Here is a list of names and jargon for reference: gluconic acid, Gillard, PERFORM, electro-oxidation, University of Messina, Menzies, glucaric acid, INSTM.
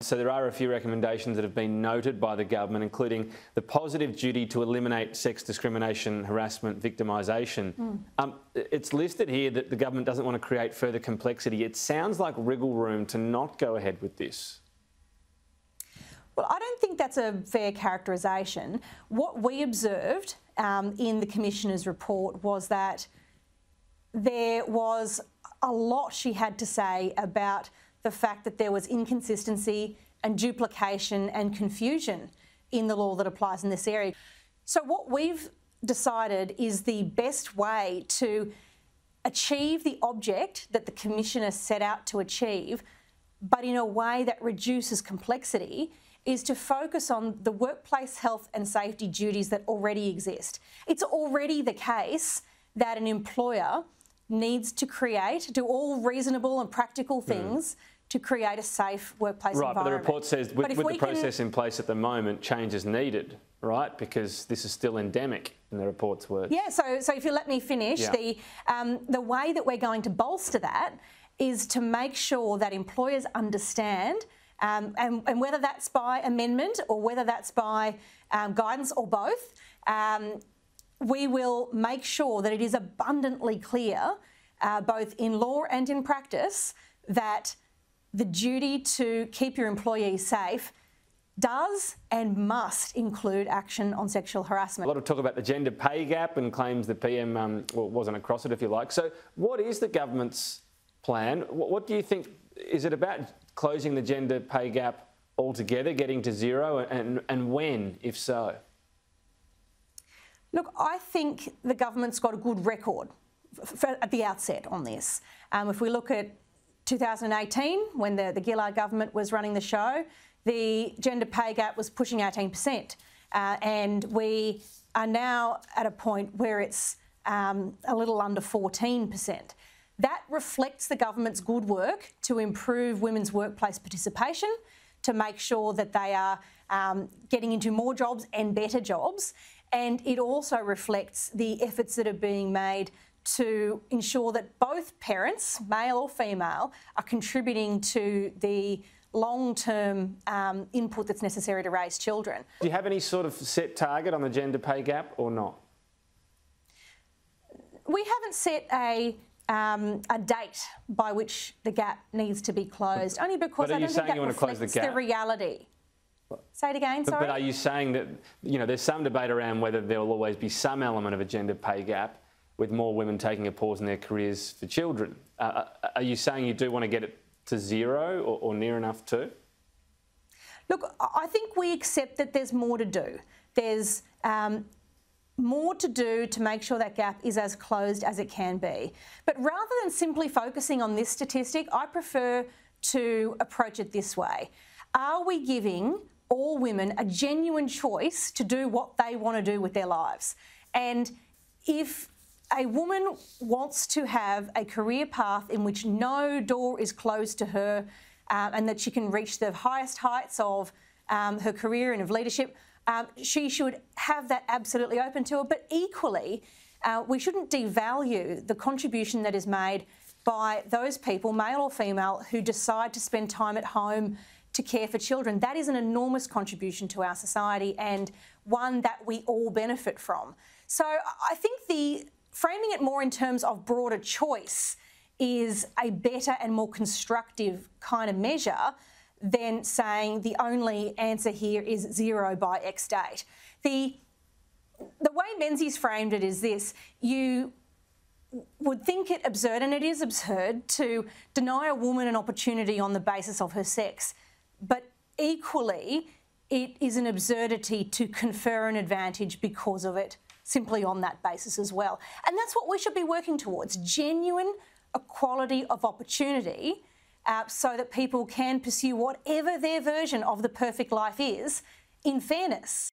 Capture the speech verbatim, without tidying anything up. So there are a few recommendations that have been noted by the government, including the positive duty to eliminate sex discrimination, harassment, victimisation. Mm. Um, it's listed here that the government doesn't want to create further complexity. It sounds like wriggle room to not go ahead with this. Well, I don't think that's a fair characterisation. What we observed um, in the Commissioner's report was that there was a lot she had to say about the fact that there was inconsistency and duplication and confusion in the law that applies in this area. So what we've decided is the best way to achieve the object that the Commissioner set out to achieve, but in a way that reduces complexity, is to focus on the workplace health and safety duties that already exist. It's already the case that an employer needs to create, do all reasonable and practical things mm. to create a safe workplace right, environment. Right, but the report says with, with the process can... in place at the moment, change is needed, right? Because this is still endemic in the report's words. Yeah, so, so if you let me finish, yeah. the, um, the way that we're going to bolster that is to make sure that employers understand Um, and, and whether that's by amendment or whether that's by um, guidance or both, um, we will make sure that it is abundantly clear, uh, both in law and in practice, that the duty to keep your employees safe does and must include action on sexual harassment. A lot of talk about the gender pay gap and claims the P M um, well, wasn't across it, if you like. So what is the government's plan? What, what do you think? Is it about closing the gender pay gap altogether, getting to zero, and, and when, if so? Look, I think the government's got a good record for, at the outset on this. Um, if we look at two thousand eighteen, when the, the Gillard government was running the show, the gender pay gap was pushing eighteen percent. Uh, and we are now at a point where it's um, a little under fourteen percent. That reflects the government's good work to improve women's workplace participation, to make sure that they are um, getting into more jobs and better jobs. And it also reflects the efforts that are being made to ensure that both parents, male or female, are contributing to the long-term um, input that's necessary to raise children. Do you have any sort of set target on the gender pay gap or not? We haven't set a... Um, a date by which the gap needs to be closed, only because I don't think that reflects the reality. Say it again, sorry. But, but are you saying that, you know, there's some debate around whether there will always be some element of a gender pay gap with more women taking a pause in their careers for children? Uh, are you saying you do want to get it to zero or, or near enough to? Look, I think we accept that there's more to do. There's... Um, more to do to make sure that gap is as closed as it can be. But rather than simply focusing on this statistic, I prefer to approach it this way. Are we giving all women a genuine choice to do what they want to do with their lives? And if a woman wants to have a career path in which no door is closed to her uh, and that she can reach the highest heights of um, her career and of leadership, Um, she should have that absolutely open to her, but equally uh, we shouldn't devalue the contribution that is made by those people, male or female, who decide to spend time at home to care for children. That is an enormous contribution to our society and one that we all benefit from. So I think the framing it more in terms of broader choice is a better and more constructive kind of measure than saying the only answer here is zero by X date. The, the way Menzies framed it is this: you would think it absurd, and it is absurd, to deny a woman an opportunity on the basis of her sex, but equally it is an absurdity to confer an advantage because of it, simply on that basis as well. And that's what we should be working towards, genuine equality of opportunity, Uh, so that people can pursue whatever their version of the perfect life is in fairness.